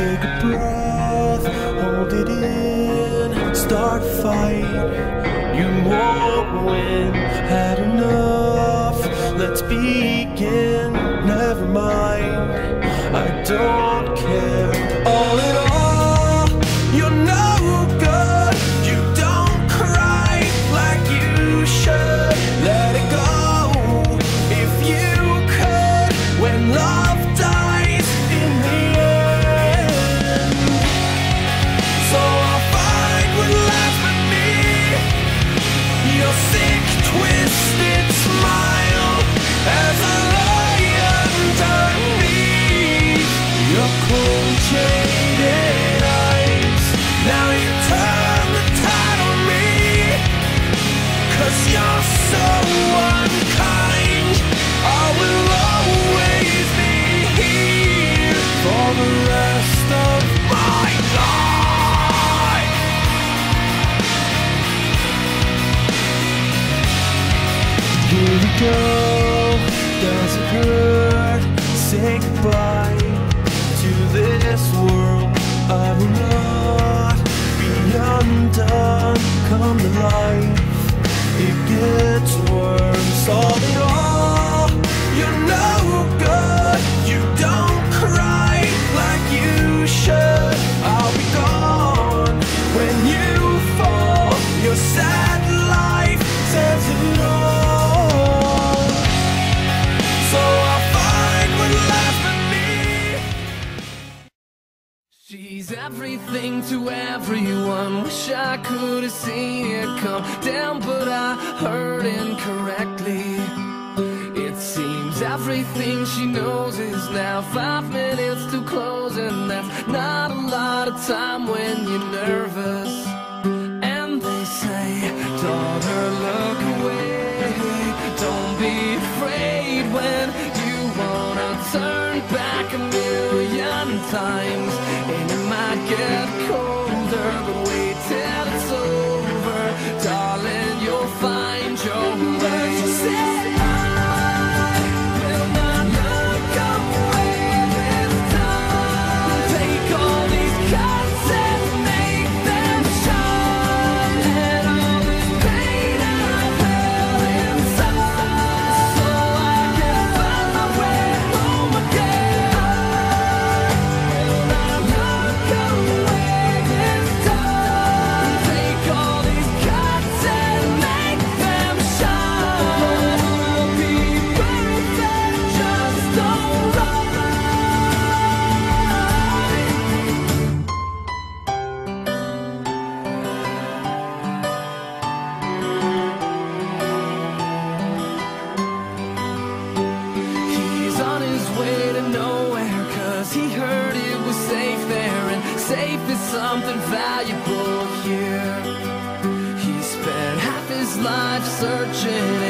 Take a breath, hold it in, start a fight. You won't win, had enough, let's begin. Never mind, I don't care. All in all, you're no good. You don't cry like you should. Let it go if you could. When love dies in the end, so I'll find what lies with me. Your sick, twisted smile as I lie underneath your cold, jaded eyes. Now you turn the tide on me, 'cause you're so unkind. I will always be here for the rest of my life. Here we go, does it hurt? Say goodbye to this world. I will not be undone. Come to life, it gets worse. All in all, you're no good. You don't cry like you should. I'll be gone when you fall. Your sad life says it all. So I'll find what lies with me. She's everything to everyone. Wish I could have seen it come down, but I heard incorrectly. It seems everything she knows is now 5 minutes to close, and that's not a lot of time when you're nervous. And they say, daughter, look away, don't be afraid when you wanna turn back a million times. And it might get colder, but wait till it's over, darling, you'll find your way. Searching